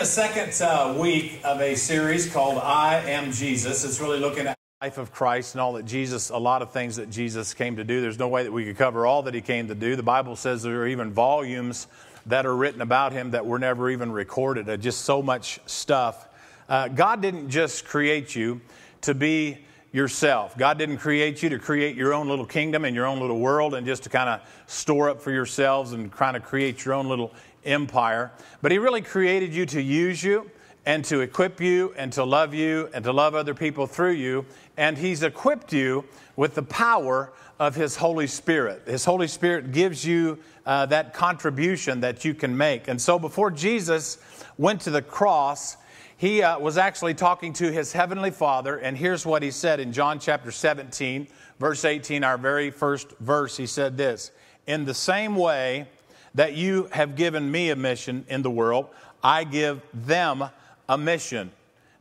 in a second week of a series called I Am Jesus. It's really looking at the life of Christ and all that Jesus, a lot of things that Jesus came to do. There's no way that we could cover all that he came to do. The Bible says there are even volumes that are written about him that were never even recorded. Just so much stuff. God didn't just create you to be yourself. God didn't create you to create your own little kingdom and your own little world and just to kind of store up for yourselves and kind of create your own little empire. But he really created you to use you and to equip you and to love other people through you. And he's equipped you with the power of his Holy Spirit. His Holy Spirit gives you that contribution that you can make. And so before Jesus went to the cross, he was actually talking to his heavenly Father, and here's what he said in John chapter 17, verse 18, our very first verse. He said this, "In the same way that you have given me a mission in the world, I give them a mission."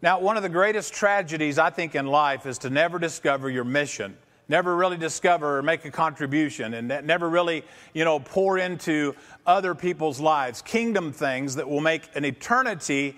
Now, one of the greatest tragedies, I think, in life is to never discover your mission. Never really discover or make a contribution, and never really, pour into other people's lives, kingdom things that will make an eternity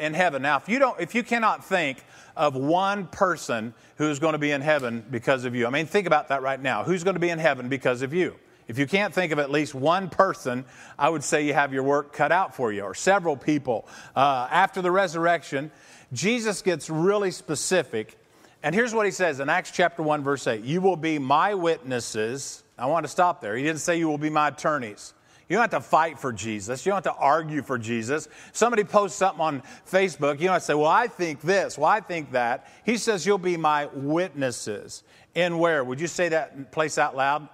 in heaven. Now, if you cannot think of one person who's going to be in heaven because of you, I mean, think about that right now. Who's going to be in heaven because of you? If you can't think of at least one person, I would say you have your work cut out for you, or several people. After the resurrection, Jesus gets really specific. And here's what he says in Acts chapter 1, verse 8. "You will be my witnesses." I want to stop there. He didn't say you will be my attorneys. You don't have to fight for Jesus. You don't have to argue for Jesus. Somebody posts something on Facebook. You don't have to say, "Well, I think this. Well, I think that." He says you'll be my witnesses. In where? Would you say that place out loud?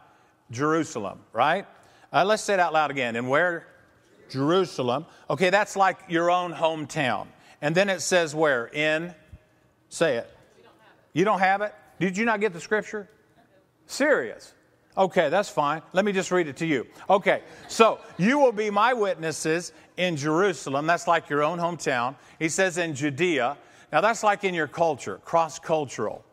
Jerusalem, right? Let's say it out loud again. And where? Jerusalem. Okay, that's like your own hometown. And then it says where? In? Say it. You don't have it? Did you not get the scripture? Serious. Okay, that's fine. Let me just read it to you. Okay, so you will be my witnesses in Jerusalem. That's like your own hometown. He says in Judea. Now, that's like in your culture, cross-cultural.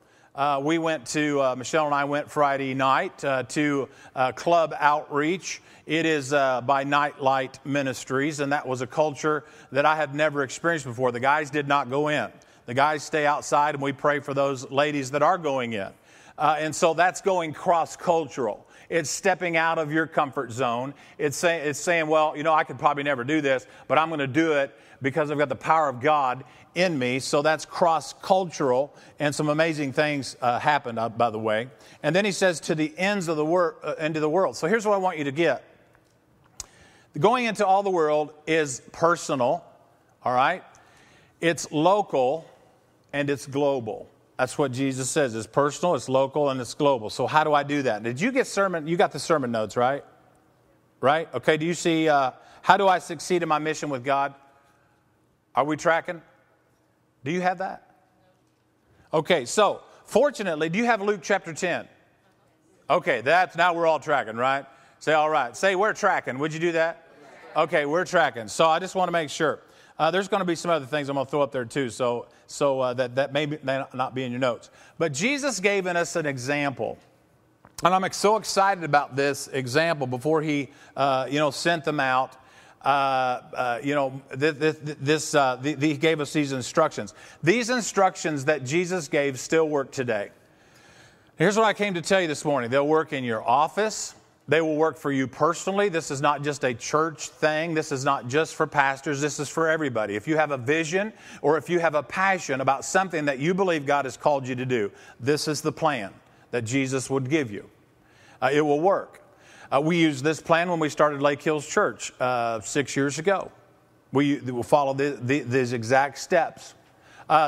We went to, Michelle and I went Friday night to Club Outreach. It is by Nightlight Ministries, and that was a culture that I had never experienced before. The guys did not go in. The guys stay outside, and we pray for those ladies that are going in. And so that's going cross-cultural. It's stepping out of your comfort zone. It's saying, well, I could probably never do this, but I'm going to do it because I've got the power of God in me. So that's cross-cultural, and some amazing things happened, by the way. And then he says, to the ends of the end of the world. So here's what I want you to get. Going into all the world is personal, all right? It's local, and it's global. That's what Jesus says. It's personal, it's local, and it's global. So how do I do that? Did you get sermon? You got the sermon notes, right? Right? Okay, do you see how do I succeed in my mission with God? Are we tracking? Do you have that? Okay, so fortunately, do you have Luke chapter 10? Okay, now we're all tracking, right? Say, all right. Say, we're tracking. Would you do that? Okay, we're tracking. So I just want to make sure. There's going to be some other things I'm going to throw up there too, so that may not be in your notes. But Jesus gave us an example, and I'm so excited about this example. Before he, sent them out, he gave us these instructions. These instructions that Jesus gave still work today. Here's what I came to tell you this morning: they'll work in your office. They will work for you personally. This is not just a church thing. This is not just for pastors. This is for everybody. If you have a vision or if you have a passion about something that you believe God has called you to do, this is the plan that Jesus would give you. It will work. We used this plan when we started Lake Hills Church 6 years ago. We will follow these exact steps.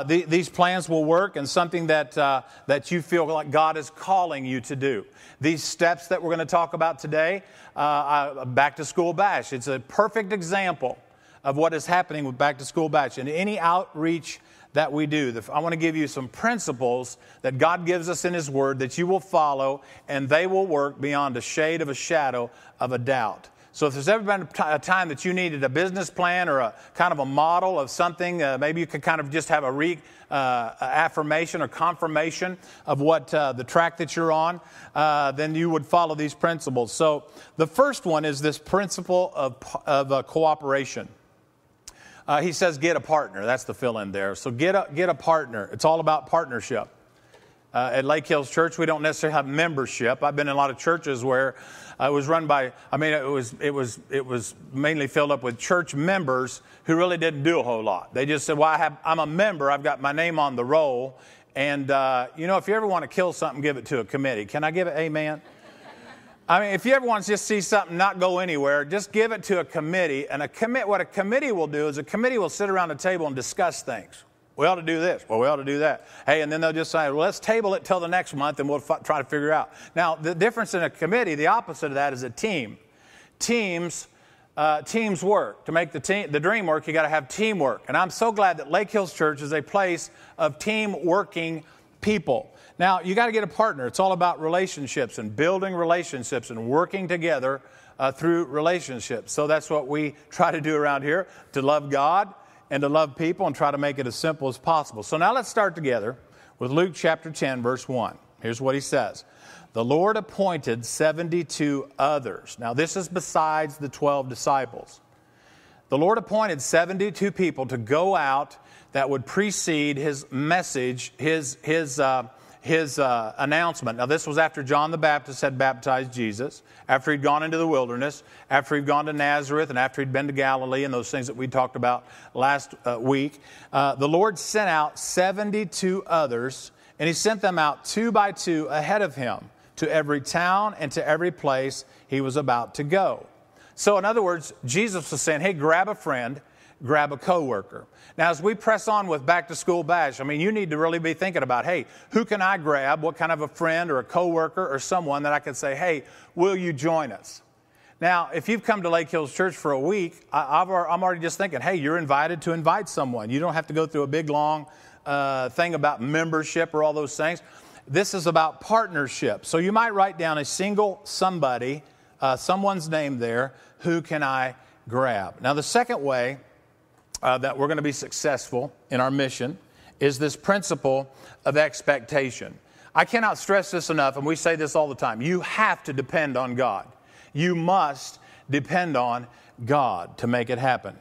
These plans will work in something that you feel like God is calling you to do. These steps that we're going to talk about today, Back to School Bash. It's a perfect example of what is happening with Back to School Bash. And any outreach that we do, I want to give you some principles that God gives us in His Word that you will follow, and they will work beyond a shade of a shadow of a doubt. So if there's ever been a time that you needed a business plan or a kind of a model of something, maybe you could kind of just have a affirmation or confirmation of what the track that you're on, then you would follow these principles. So the first one is this principle of cooperation. He says, get a partner. That's the fill-in there. So get a partner. It's all about partnership. At Lake Hills Church, we don't necessarily have membership. I've been in a lot of churches where it was run by, it was mainly filled up with church members who really didn't do a whole lot. They just said, well, I'm a member. I've got my name on the roll. And, you know, if you ever want to kill something, give it to a committee. Can I give it? Amen. I mean, if you ever want to just see something not go anywhere, just give it to a committee. And what a committee will do is a committee will sit around a table and discuss things. We ought to do this. Well, we ought to do that. Hey, and then they'll just say, well, let's table it till the next month and we'll try to figure it out. Now, the difference in a committee, the opposite of that is a team. Teams work. To make the dream work, you got to have teamwork. And I'm so glad that Lake Hills Church is a place of team working people. Now, you got to get a partner. It's all about relationships and building relationships and working together through relationships. So that's what we try to do around here, to love God and to love people and try to make it as simple as possible. So now let's start together with Luke chapter 10, verse 1. Here's what he says. The Lord appointed 72 others. Now this is besides the 12 disciples. The Lord appointed 72 people to go out that would precede his message, his announcement. Now this was after John the Baptist had baptized Jesus, after he'd gone into the wilderness, after he'd gone to Nazareth, and after he'd been to Galilee and those things that we talked about last week. The Lord sent out 72 others, and he sent them out 2 by 2 ahead of him to every town and to every place he was about to go. So in other words, Jesus was saying, hey, grab a friend, grab a coworker. Now, as we press on with Back to School Bash, I mean, you need to really be thinking about, hey, who can I grab? What kind of a friend or a coworker or someone that I can say, hey, will you join us? Now, if you've come to Lake Hills Church for a week, I'm already just thinking, hey, you're invited to invite someone. You don't have to go through a big, long thing about membership or all those things. This is about partnership. So you might write down a single somebody, someone's name there, who can I grab? Now, the second way that we're going to be successful in our mission is this principle of expectation. I cannot stress this enough, and we say this all the time. You have to depend on God. You must depend on God to make it happen.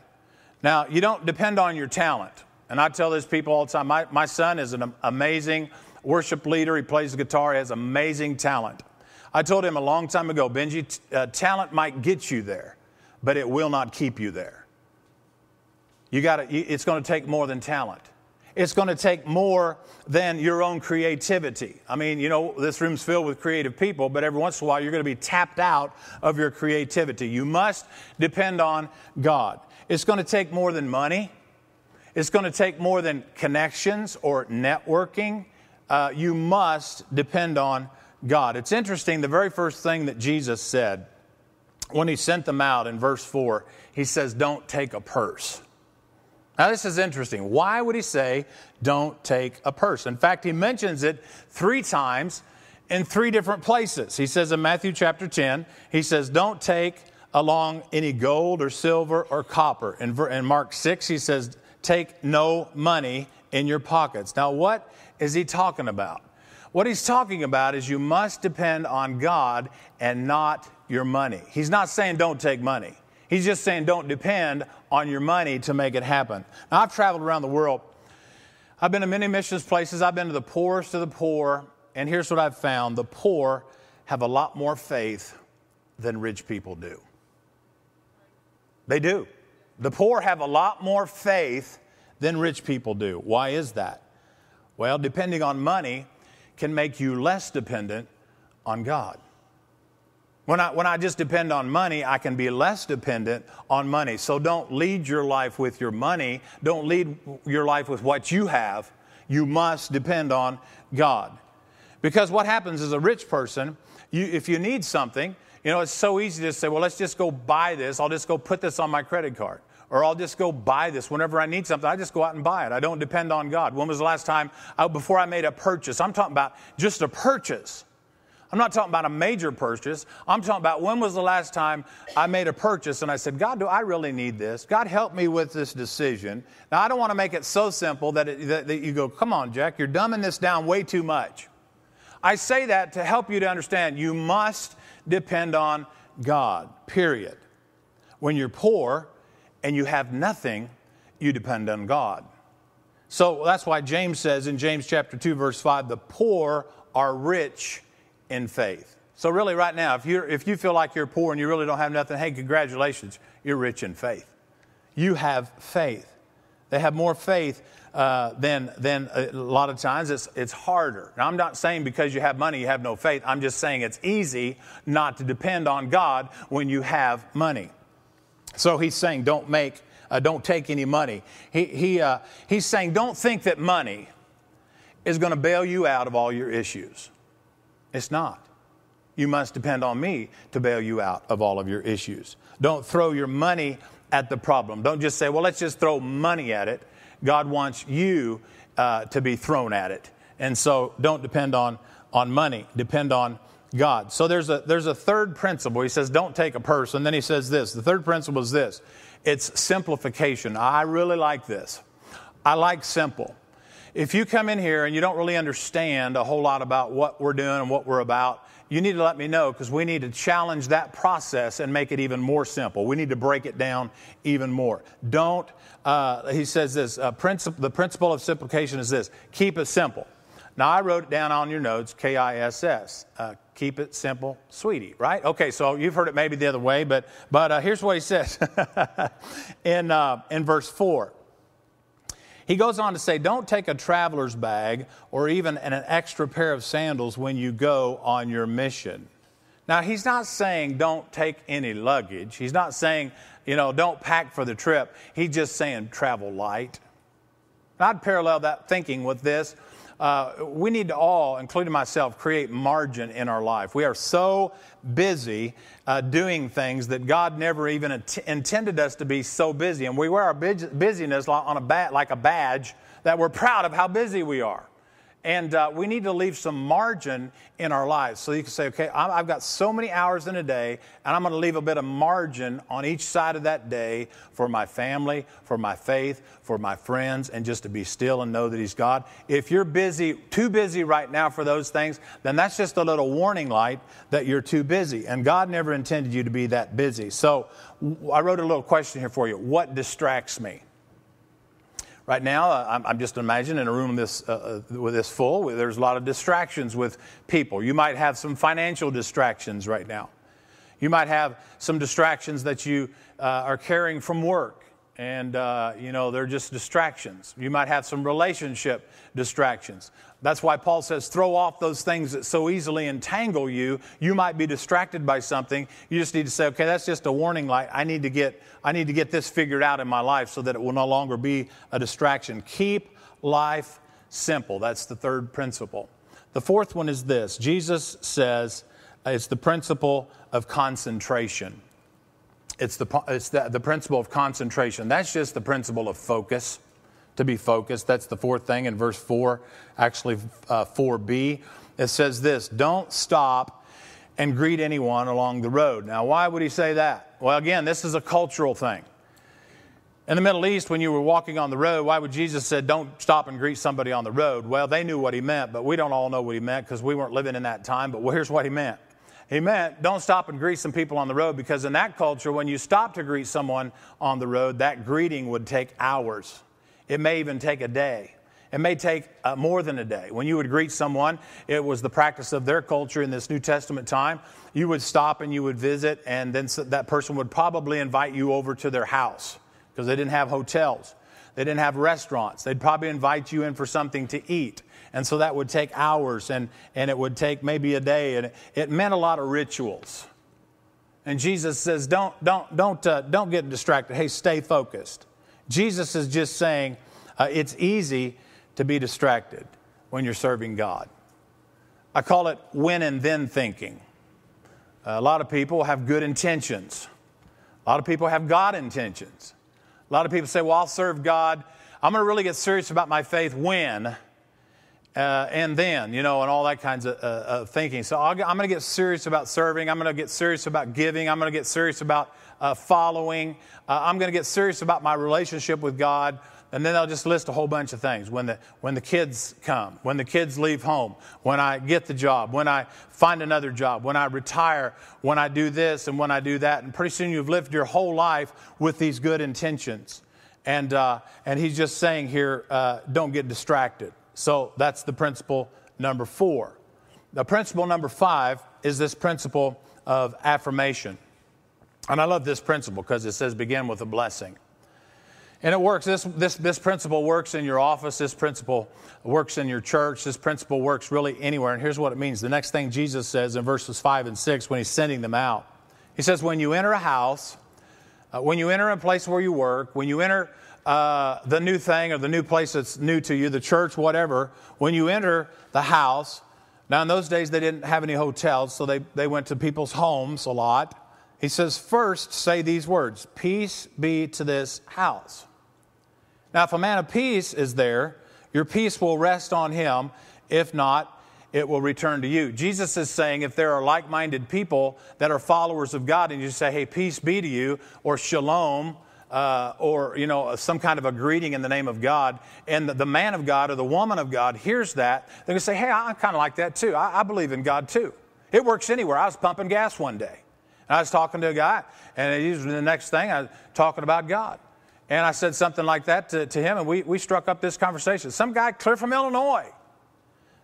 Now, you don't depend on your talent. And I tell these people all the time, my son is an amazing worship leader. He plays the guitar. He has amazing talent. I told him a long time ago, Benji, talent might get you there, but it will not keep you there. It's going to take more than talent. It's going to take more than your own creativity. I mean, you know, this room's filled with creative people, but every once in a while you're going to be tapped out of your creativity. You must depend on God. It's going to take more than money. It's going to take more than connections or networking. You must depend on God. It's interesting, the very first thing that Jesus said when he sent them out in verse 4, he says, don't take a purse. Now, this is interesting. Why would he say, don't take a purse? In fact, he mentions it 3 times in 3 different places. He says in Matthew chapter 10, he says, don't take along any gold or silver or copper. In Mark 6, he says, take no money in your pockets. Now, what is he talking about? What he's talking about is you must depend on God and not your money. He's not saying don't take money. He's just saying don't depend on your money to make it happen. Now, I've traveled around the world. I've been to many missions places. I've been to the poorest of the poor. And here's what I've found. The poor have a lot more faith than rich people do. They do. The poor have a lot more faith than rich people do. Why is that? Well, depending on money can make you less dependent on God. When I just depend on money, I can be less dependent on money. So don't lead your life with your money. Don't lead your life with what you have. You must depend on God. Because what happens is a rich person, if you need something, you know, it's so easy to say, well, let's just go buy this. I'll just go put this on my credit card. Or I'll just go buy this. Whenever I need something, I just go out and buy it. I don't depend on God. When was the last time, before I made a purchase? I'm talking about just a purchase. I'm not talking about a major purchase. I'm talking about when was the last time I made a purchase and I said, God, do I really need this? God, help me with this decision. Now, I don't want to make it so simple that you go, come on, Jack, you're dumbing this down way too much. I say that to help you to understand you must depend on God, period. When you're poor and you have nothing, you depend on God. So that's why James says in James chapter 2, verse 5, the poor are rich in faith. So really right now, if you feel like you're poor and you really don't have nothing, hey, congratulations, you're rich in faith. You have faith. They have more faith than a lot of times. It's harder. Now, I'm not saying because you have money, you have no faith. I'm just saying it's easy not to depend on God when you have money. So he's saying don't take any money. He's saying don't think that money is going to bail you out of all your issues. It's not. You must depend on me to bail you out of all of your issues. Don't throw your money at the problem. Don't just say, well, let's just throw money at it. God wants you to be thrown at it. And so don't depend on money. Depend on God. So there's a third principle. He says, don't take a person. Then he says this. The third principle is this. It's simplification. I really like this. I like simple. If you come in here and you don't really understand a whole lot about what we're doing and what we're about, you need to let me know, because we need to challenge that process and make it even more simple. We need to break it down even more. Don't, he says this, the principle of simplification is this, keep it simple. Now, I wrote it down on your notes, KISS, keep it simple, sweetie, right? Okay, so you've heard it maybe the other way, but here's what he says in verse 4. He goes on to say, don't take a traveler's bag or even an extra pair of sandals when you go on your mission. Now, he's not saying don't take any luggage. He's not saying, don't pack for the trip. He's just saying travel light. And I'd parallel that thinking with this. We need to all, including myself, create margin in our life. We are so busy doing things that God never even intended us to be so busy. And we wear our busyness like a badge that we're proud of how busy we are. And we need to leave some margin in our lives. So you can say, okay, I've got so many hours in a day, and I'm going to leave a bit of margin on each side of that day for my family, for my faith, for my friends, and just to be still and know that He's God. If you're busy, too busy right now for those things, then that's just a little warning light that you're too busy. And God never intended you to be that busy. So I wrote a little question here for you. What distracts me? Right now, I'm just imagining in a room this full, there's a lot of distractions with people. You might have some financial distractions right now. You might have some distractions that you are carrying from work, and they're just distractions. You might have some relationship distractions. That's why Paul says, throw off those things that so easily entangle you. You might be distracted by something. You just need to say, okay, that's just a warning light. I need to get this figured out in my life so that it will no longer be a distraction. Keep life simple. That's the third principle. The fourth one is this. Jesus says it's the principle of concentration. It's the principle of concentration. That's just the principle of focus. To be focused. That's the fourth thing in verse 4, actually 4b. It says this, don't stop and greet anyone along the road. Now, why would he say that? Well, again, this is a cultural thing. In the Middle East, when you were walking on the road, why would Jesus say, don't stop and greet somebody on the road? Well, they knew what he meant, but we don't all know what he meant because we weren't living in that time. But here's what he meant. He meant don't stop and greet some people on the road, because in that culture, when you stop to greet someone on the road, that greeting would take hours. It may even take a day. It may take more than a day. When you would greet someone, it was the practice of their culture in this New Testament time. You would stop and you would visit, and then that person would probably invite you over to their house, because they didn't have hotels. They didn't have restaurants. They'd probably invite you in for something to eat. And so that would take hours, and it would take maybe a day. And it meant a lot of rituals. And Jesus says, don't get distracted. Hey, stay focused. Jesus is just saying it's easy to be distracted when you're serving God. I call it when and then thinking. A lot of people have good intentions. A lot of people have God intentions. A lot of people say, well, I'll serve God. I'm going to really get serious about my faith when and then, and all that kinds of thinking. So I'm going to get serious about serving. I'm going to get serious about giving. I'm going to get serious about following. I'm going to get serious about my relationship with God. And then I'll just list a whole bunch of things. When the kids come, when the kids leave home, when I get the job, when I find another job, when I retire, when I do this and when I do that. And pretty soon you've lived your whole life with these good intentions. And he's just saying here, don't get distracted. So that's the principle number 4. The principle number 5 is this principle of affirmation. And I love this principle because it says begin with a blessing. And it works. This principle works in your office. This principle works in your church. This principle works really anywhere. And here's what it means. The next thing Jesus says in verses 5 and 6 when he's sending them out, he says, when you enter a house, when you enter a place where you work, when you enter the new thing or the new place that's new to you, the church, whatever, when you enter the house. Now, in those days, they didn't have any hotels, so they went to people's homes a lot. He says, first say these words, peace be to this house. Now, if a man of peace is there, your peace will rest on him. If not, it will return to you. Jesus is saying if there are like-minded people that are followers of God and you say, hey, peace be to you, or shalom, or, you know, some kind of a greeting in the name of God, and the man of God or the woman of God hears that, they're going to say, hey, I kind of like that too. I believe in God too. It works anywhere. I was pumping gas one day. And I was talking to a guy, and he was the next thing, I was talking about God. And I said something like that to him, and we struck up this conversation. Some guy clear from Illinois.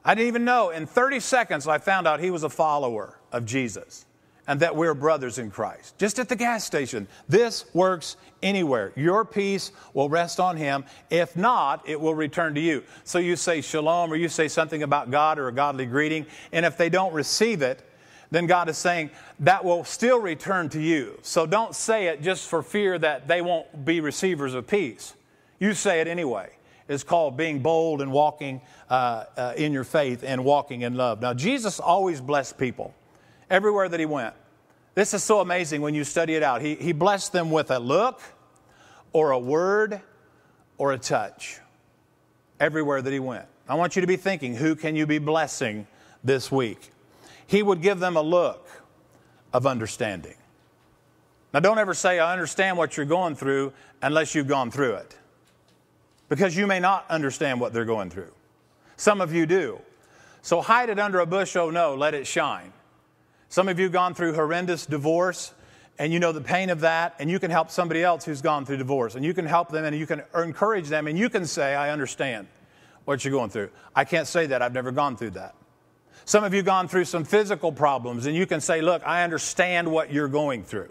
I didn't even know. In 30 seconds, I found out he was a follower of Jesus and that we're brothers in Christ. Just at the gas station. This works anywhere. Your peace will rest on him. If not, it will return to you. So you say shalom, or you say something about God or a godly greeting, and if they don't receive it, then God is saying that will still return to you. So don't say it just for fear that they won't be receivers of peace. You say it anyway. It's called being bold and walking in your faith and walking in love. Now, Jesus always blessed people everywhere that he went. This is so amazing when you study it out. He blessed them with a look or a word or a touch everywhere that he went. I want you to be thinking, who can you be blessing this week? He would give them a look of understanding. Now, don't ever say, I understand what you're going through unless you've gone through it. Because you may not understand what they're going through. Some of you do. So hide it under a bush, oh no, let it shine. Some of you have gone through horrendous divorce, and you know the pain of that, and you can help somebody else who's gone through divorce, and you can help them, and you can encourage them, and you can say, I understand what you're going through. I can't say that, I've never gone through that. Some of you have gone through some physical problems, and you can say, look, I understand what you're going through.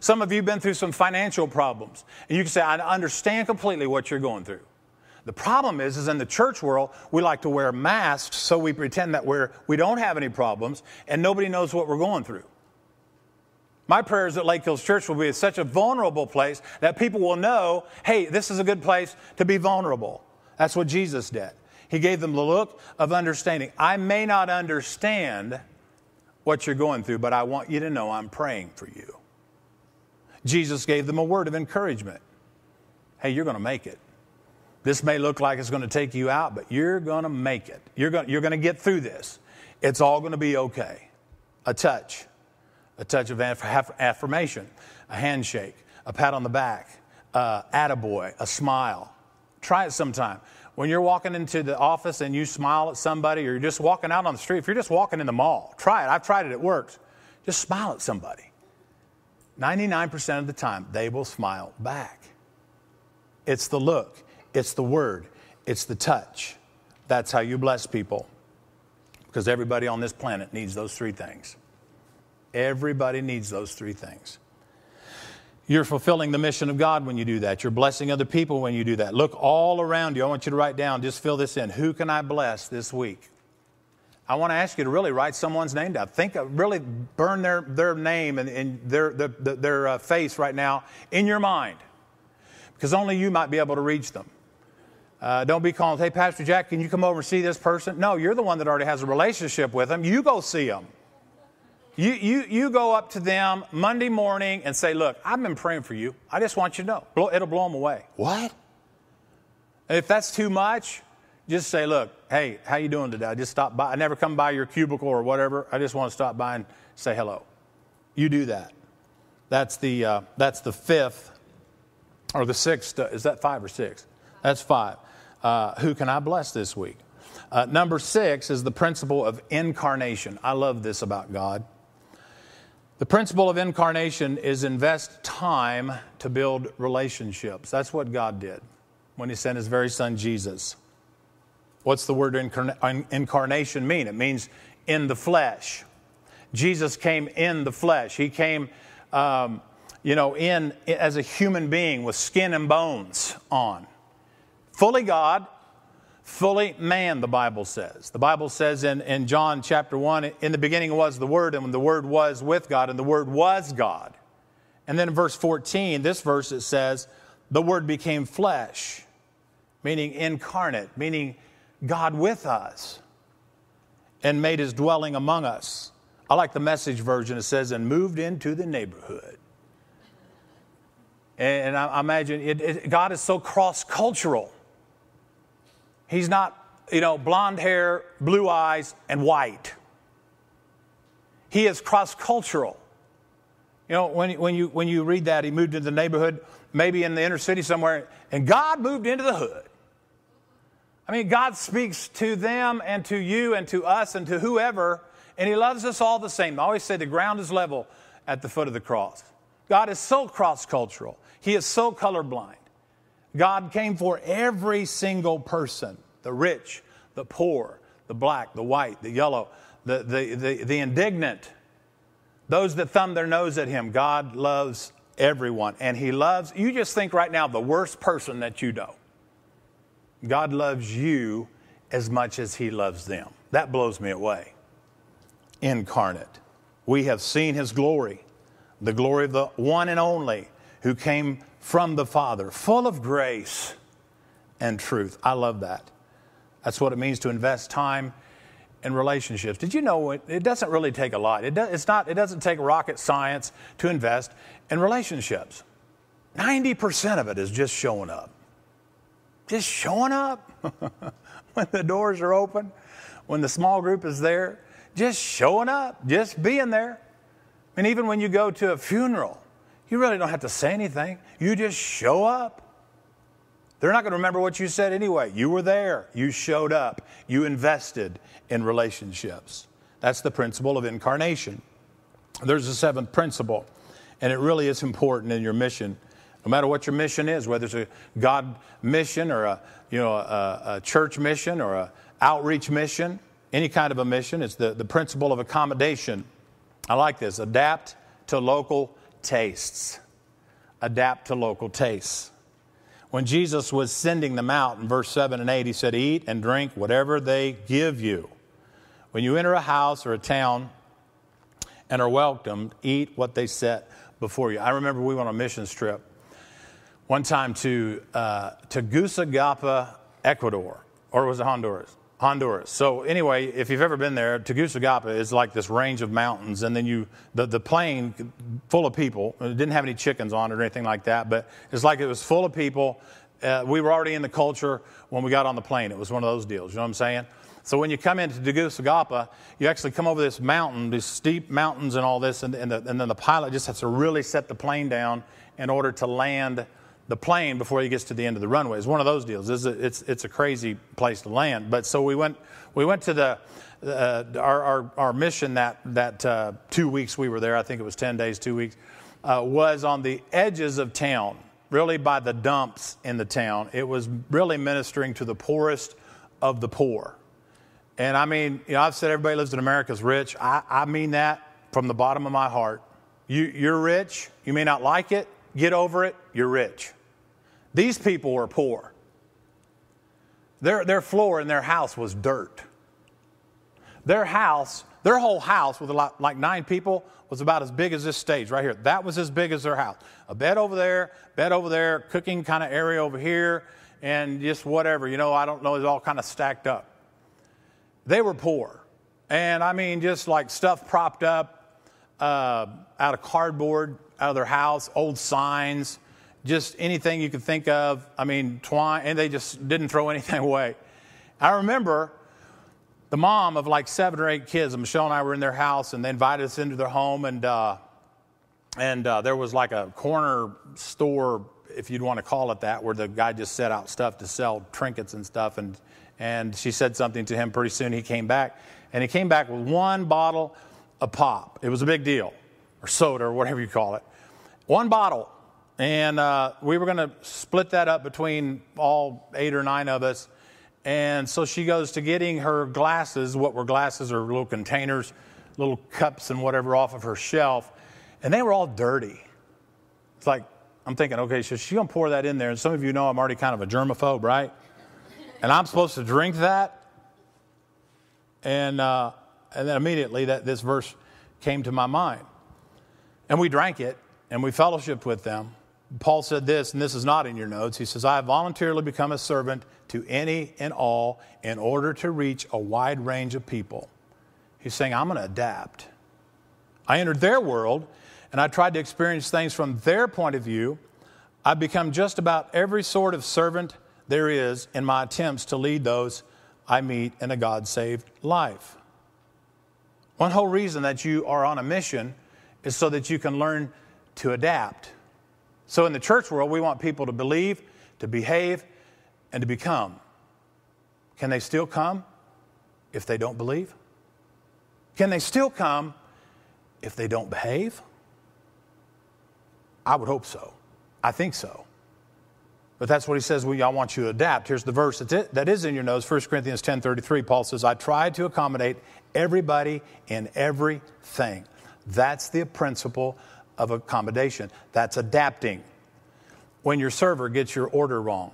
Some of you have been through some financial problems, and you can say, I understand completely what you're going through. The problem is in the church world, we like to wear masks, so we pretend that we don't have any problems, and nobody knows what we're going through. My prayers at Lake Hills Church will be such a vulnerable place that people will know, hey, this is a good place to be vulnerable. That's what Jesus did. He gave them the look of understanding. I may not understand what you're going through, but I want you to know I'm praying for you. Jesus gave them a word of encouragement. Hey, you're going to make it. This may look like it's going to take you out, but you're going to make it. You're going to get through this. It's all going to be okay. A touch of affirmation, a handshake, a pat on the back, attaboy, a smile. Try it sometime. When you're walking into the office and you smile at somebody, or you're just walking out on the street, if you're just walking in the mall, try it. I've tried it. It works. Just smile at somebody. 99% of the time, they will smile back. It's the look. It's the word. It's the touch. That's how you bless people, because everybody on this planet needs those 3 things. Everybody needs those 3 things. You're fulfilling the mission of God when you do that. You're blessing other people when you do that. Look all around you. I want you to write down, just fill this in. Who can I bless this week? I want to ask you to really write someone's name down. Think of, really burn their name and their face right now in your mind, because only you might be able to reach them. Don't be calling, hey, Pastor Jack, can you come over and see this person? No, you're the one that already has a relationship with them. You go see them. You go up to them Monday morning and say, look, I've been praying for you. I just want you to know. It'll blow them away. What? And if that's too much, just say, look, hey, how you doing today? I just stopped by. I never come by your cubicle or whatever. I just want to stop by and say hello. You do that. That's the 5th or the 6th. Is that 5 or 6? That's 5. Who can I bless this week? Number 6 is the principle of incarnation. I love this about God. The principle of incarnation is invest time to build relationships. That's what God did when he sent his very son, Jesus. What's the word incarnation mean? It means in the flesh. Jesus came in the flesh. He came, in as a human being with skin and bones on. Fully God, fully man, the Bible says. The Bible says in John chapter 1, in the beginning was the Word, and the Word was with God, and the Word was God. And then in verse 14, this verse, it says, the Word became flesh, meaning incarnate, meaning God with us, and made his dwelling among us. I like the Message version. It says, and moved into the neighborhood. And I imagine God is so cross-cultural. He's not, blonde hair, blue eyes, and white. He is cross-cultural. When you read that, he moved into the neighborhood, maybe in the inner city somewhere, and God moved into the hood. I mean, God speaks to them and to you and to us and to whoever, and he loves us all the same. I always say the ground is level at the foot of the cross. God is so cross-cultural. He is so colorblind. God came for every single person, the rich, the poor, the black, the white, the yellow, the indignant, those that thumb their nose at him. God loves everyone, and he loves, you just think right now, the worst person that you know. God loves you as much as he loves them. That blows me away. Incarnate. We have seen his glory, the glory of the one and only who came from the Father, full of grace and truth. I love that. That's what it means to invest time in relationships. Did you know it doesn't really take a lot? It doesn't take rocket science to invest in relationships. 90% of it is just showing up. Just showing up when the doors are open, when the small group is there, just showing up, just being there. And even when you go to a funeral, you really don't have to say anything. You just show up. They're not going to remember what you said anyway. You were there. You showed up. You invested in relationships. That's the principle of incarnation. There's a seventh principle, and it really is important in your mission. No matter what your mission is, whether it's a God mission or a church mission or an outreach mission, any kind of a mission, it's the principle of accommodation. I like this. Adapt to local tastes. Adapt to local tastes. When Jesus was sending them out in verse 7 and 8, he said, eat and drink whatever they give you. When you enter a house or a town and are welcomed, eat what they set before you. I remember we went on a missions trip one time to Tegucigalpa, Ecuador, or was it Honduras? Honduras. So anyway, if you've ever been there, Tegucigalpa is like this range of mountains, and then the plane full of people. It didn't have any chickens on it or anything like that, but it's like it was full of people. We were already in the culture when we got on the plane. It was one of those deals, you know what I'm saying? So when you come into Tegucigalpa, you actually come over this mountain, these steep mountains and all this, and then the pilot just has to really set the plane down in order to land the plane before he gets to the end of the runway. It's one of those deals. It's a crazy place to land. But so we went to the our mission that 2 weeks we were there. I think it was 10 days, 2 weeks. Was on the edges of town, really by the dumps in the town. It was really ministering to the poorest of the poor. And I mean, I've said everybody lives in America is rich. I mean that from the bottom of my heart. You're rich. You may not like it. Get over it, you're rich. These people were poor. Their floor in their house was dirt. Their whole house with like 9 people was about as big as this stage right here. That was as big as their house. A bed over there, cooking kind of area over here, and just whatever. I don't know, it's all kind of stacked up. They were poor. And I mean, just like stuff propped up out of cardboard, out of their house, old signs, just anything you could think of. I mean, twine, and they just didn't throw anything away. I remember the mom of like 7 or 8 kids, and Michelle and I were in their house, and they invited us into their home, and there was like a corner store, if you'd want to call it that, where the guy just set out stuff to sell, trinkets and stuff, and she said something to him. Pretty soon he came back, and he came back with one bottle of pop. It was a big deal. or soda or whatever you call it. One bottle. And we were going to split that up between all 8 or 9 of us. And so she goes to getting her glasses, what were glasses or little containers, little cups and whatever off of her shelf. And they were all dirty. It's like, I'm thinking, okay, so she's going to pour that in there. And some of you know I'm already kind of a germaphobe, right? And I'm supposed to drink that. And then immediately this verse came to my mind. And we drank it and we fellowshiped with them. Paul said this, and this is not in your notes. He says, I have voluntarily become a servant to any and all in order to reach a wide range of people. He's saying, I'm going to adapt. I entered their world, and I tried to experience things from their point of view. I've become just about every sort of servant there is in my attempts to lead those I meet in a God-saved life. One whole reason that you are on a mission is so that you can learn to adapt. So in the church world, we want people to believe, to behave, and to become. Can they still come if they don't believe? Can they still come if they don't behave? I would hope so. I think so. But that's what he says, I want you to adapt. Here's the verse that is in your notes, 1 Corinthians 10:33. Paul says, I try to accommodate everybody in everything. That's the principle of accommodation. That's adapting. When your server gets your order wrong,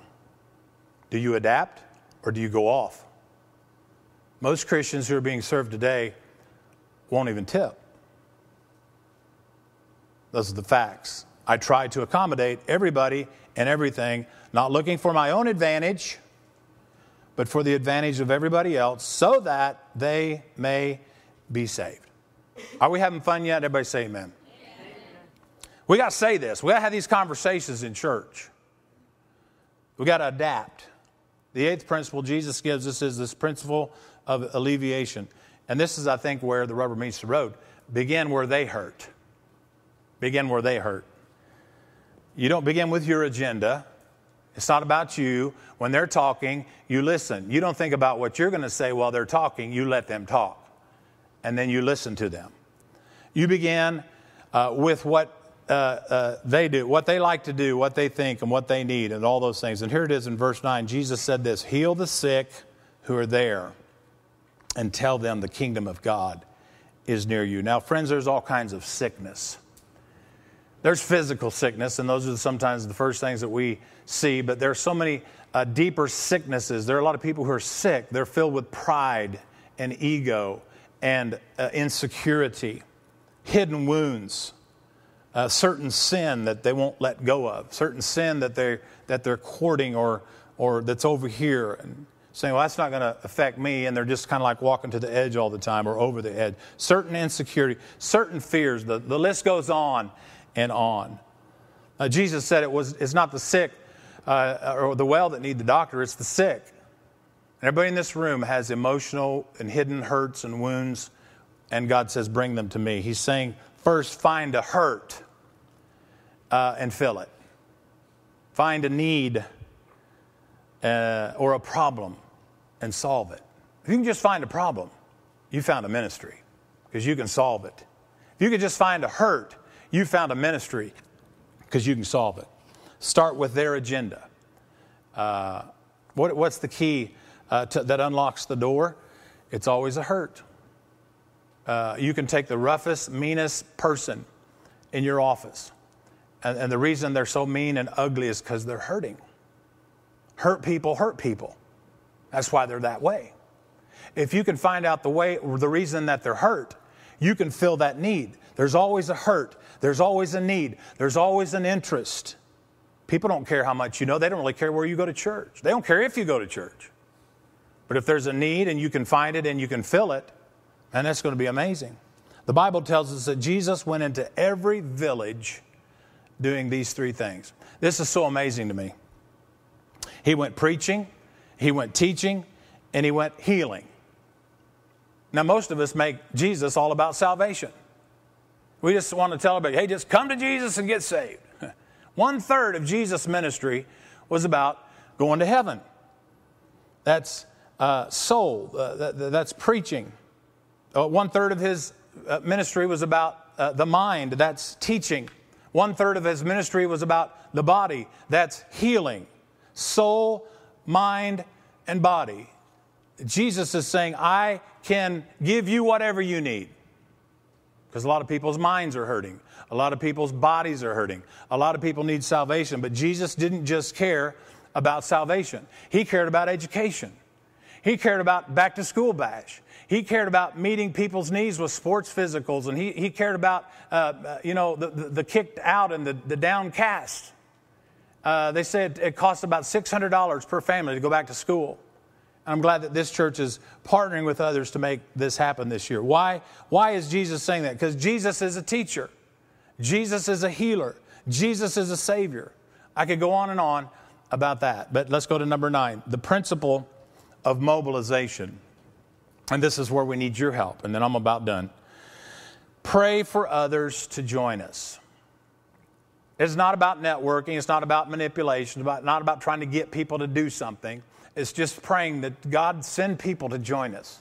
do you adapt or do you go off? Most Christians who are being served today won't even tip. Those are the facts. I try to accommodate everybody and everything, not looking for my own advantage, but for the advantage of everybody else so that they may be saved. Are we having fun yet? Everybody say amen. We got to say this. We got to have these conversations in church. We got to adapt. The 8th principle Jesus gives us is this principle of alleviation. And this is, I think, where the rubber meets the road. Begin where they hurt. Begin where they hurt. You don't begin with your agenda. It's not about you. When they're talking, you listen. You don't think about what you're going to say while they're talking. You let them talk. And then you listen to them. You begin with what they do, what they like to do, what they think, and what they need, and all those things. And here it is in verse 9. Jesus said this, heal the sick who are there and tell them the kingdom of God is near you. Now, friends, there's all kinds of sickness. There's physical sickness, and those are sometimes the first things that we see, but there are so many deeper sicknesses. There are a lot of people who are sick. They're filled with pride and ego and insecurity, hidden wounds. Certain sin that they won't let go of, certain sin that they're courting or that's over here and saying, well, that's not going to affect me, and they're just kind of like walking to the edge all the time or over the edge. Certain insecurity, certain fears, the list goes on and on. Jesus said it's not the sick or the well that need the doctor, it's the sick. And everybody in this room has emotional and hidden hurts and wounds, and God says, bring them to me. He's saying, first, find a hurt and fill it. Find a need or a problem and solve it. If you can just find a problem, you found a ministry because you can solve it. If you can just find a hurt, you found a ministry because you can solve it. Start with their agenda. What's the key that unlocks the door? It's always a hurt. You can take the roughest, meanest person in your office. And the reason they're so mean and ugly is because they're hurting. Hurt people hurt people. That's why they're that way. If you can find out the reason that they're hurt, you can fill that need. There's always a hurt. There's always a need. There's always an interest. People don't care how much you know. They don't really care where you go to church. They don't care if you go to church. But if there's a need and you can find it and you can fill it, and that's going to be amazing. The Bible tells us that Jesus went into every village doing these 3 things. This is so amazing to me. He went preaching, he went teaching, and he went healing. Now, most of us make Jesus all about salvation. We just want to tell everybody, hey, just come to Jesus and get saved. 1/3 of Jesus' ministry was about going to heaven. That's soul. That's preaching. 1/3 of his ministry was about the mind, that's teaching. One-third of his ministry was about the body, that's healing. Soul, mind, and body. Jesus is saying, I can give you whatever you need. Because a lot of people's minds are hurting. A lot of people's bodies are hurting. A lot of people need salvation. But Jesus didn't just care about salvation. He cared about education. He cared about Back to School Bash. He cared about meeting people's needs with sports physicals. And he cared about, the kicked out and the downcast. They said it costs about $600 per family to go back to school. I'm glad that this church is partnering with others to make this happen this year. Why is Jesus saying that? Because Jesus is a teacher. Jesus is a healer. Jesus is a savior. I could go on and on about that. But let's go to number 9, the principle of mobilization. And this is where we need your help. And then I'm about done. Pray for others to join us. It's not about networking. It's not about manipulation. It's not about trying to get people to do something. It's just praying that God send people to join us.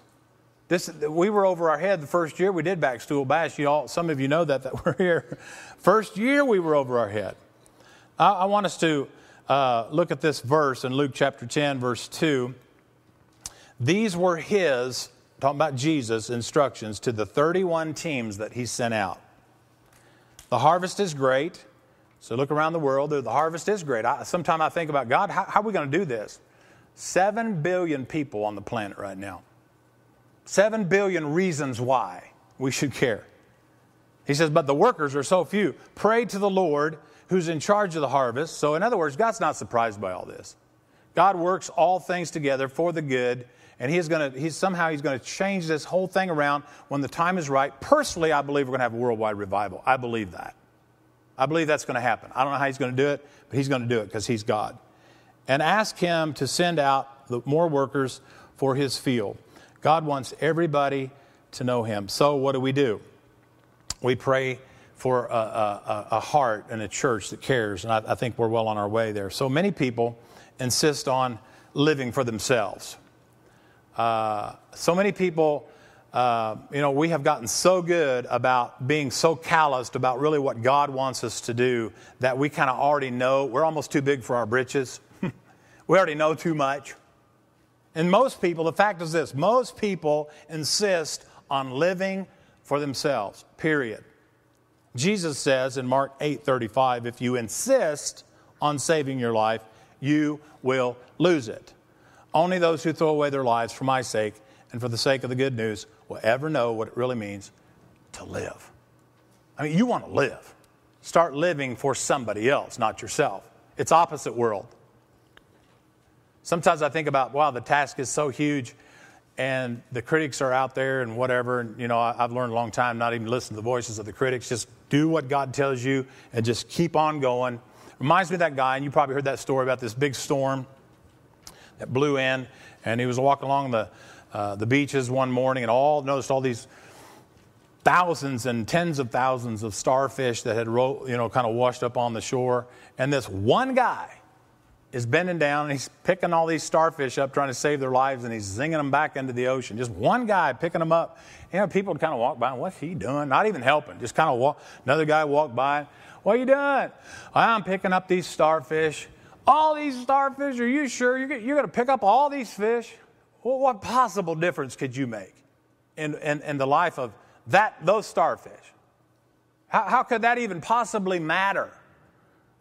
We were over our head the first year we did Back to School Bash. Some of you know that we're here. First year we were over our head. I want us to look at this verse in Luke chapter 10, verse 2. These were his, talking about Jesus, instructions to the 31 teams that he sent out. The harvest is great. So look around the world. The harvest is great. Sometimes I think about, God, how are we going to do this? 7 billion people on the planet right now. 7 billion reasons why we should care. He says, but the workers are so few. Pray to the Lord who's in charge of the harvest. So in other words, God's not surprised by all this. God works all things together for the good. And he's going to change this whole thing around when the time is right. Personally, I believe we're going to have a worldwide revival. I believe that. I believe that's going to happen. I don't know how he's going to do it, but he's going to do it because he's God. And ask him to send out more workers for his field. God wants everybody to know him. So what do? We pray for a heart and a church that cares. And I think we're well on our way there. So many people insist on living for themselves. So many people, we have gotten so good about being so calloused about really what God wants us to do that we kind of already know. We're almost too big for our britches. We already know too much. And most people, the fact is this, most people insist on living for themselves, period. Jesus says in Mark 8:35, if you insist on saving your life, you will lose it. Only those who throw away their lives for my sake and for the sake of the good news will ever know what it really means to live. I mean, you want to live. Start living for somebody else, not yourself. It's opposite world. Sometimes I think about, wow, the task is so huge and the critics are out there and whatever. And, I've learned a long time not even listen to the voices of the critics. Just do what God tells you and just keep on going. Reminds me of that guy, and you probably heard that story about this big storm that blew in. And he was walking along the beaches one morning and noticed all these thousands and tens of thousands of starfish that had, kind of washed up on the shore. And this one guy is bending down and he's picking all these starfish up, trying to save their lives, and he's zinging them back into the ocean. Just one guy picking them up. People would kind of walk by, and what's he doing? Not even helping. Just kind of walk. Another guy walked by. What are you doing? I'm picking up these starfish. All these starfish? Are you sure you're going to pick up all these fish? Well, what possible difference could you make in the life of those starfish? How could that even possibly matter?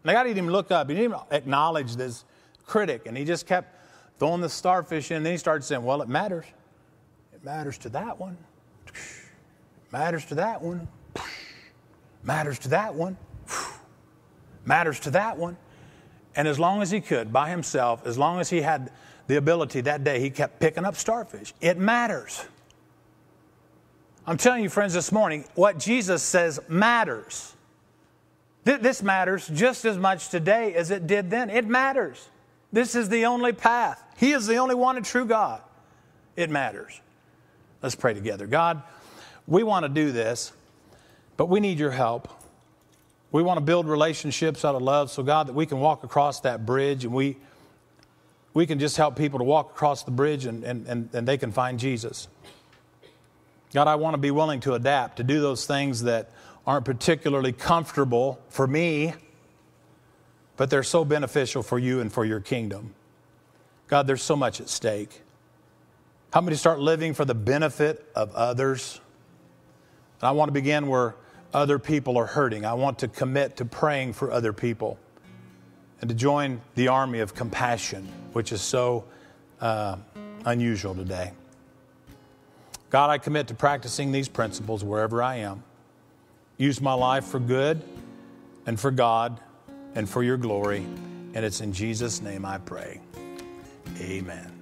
And the guy didn't even look up. He didn't even acknowledge this critic. And he just kept throwing the starfish in. And then he started saying, well, it matters. It matters to that one. It matters to that one. It matters to that one. It matters to that one. And as long as he could, by himself, as long as he had the ability that day, he kept picking up starfish. It matters. I'm telling you, friends, this morning, what Jesus says matters. This matters just as much today as it did then. It matters. This is the only path. He is the only one and true God. It matters. Let's pray together. God, we want to do this, but we need your help. We want to build relationships out of love, so God, that we can walk across that bridge, and we can just help people to walk across the bridge and they can find Jesus. God, I want to be willing to adapt, to do those things that aren't particularly comfortable for me, but they're so beneficial for you and for your kingdom. God, there's so much at stake. Help me to start living for the benefit of others. And I want to begin where other people are hurting. I want to commit to praying for other people and to join the army of compassion, which is so unusual today. God, I commit to practicing these principles wherever I am. Use my life for good and for God and for your glory. And it's in Jesus' name I pray. Amen.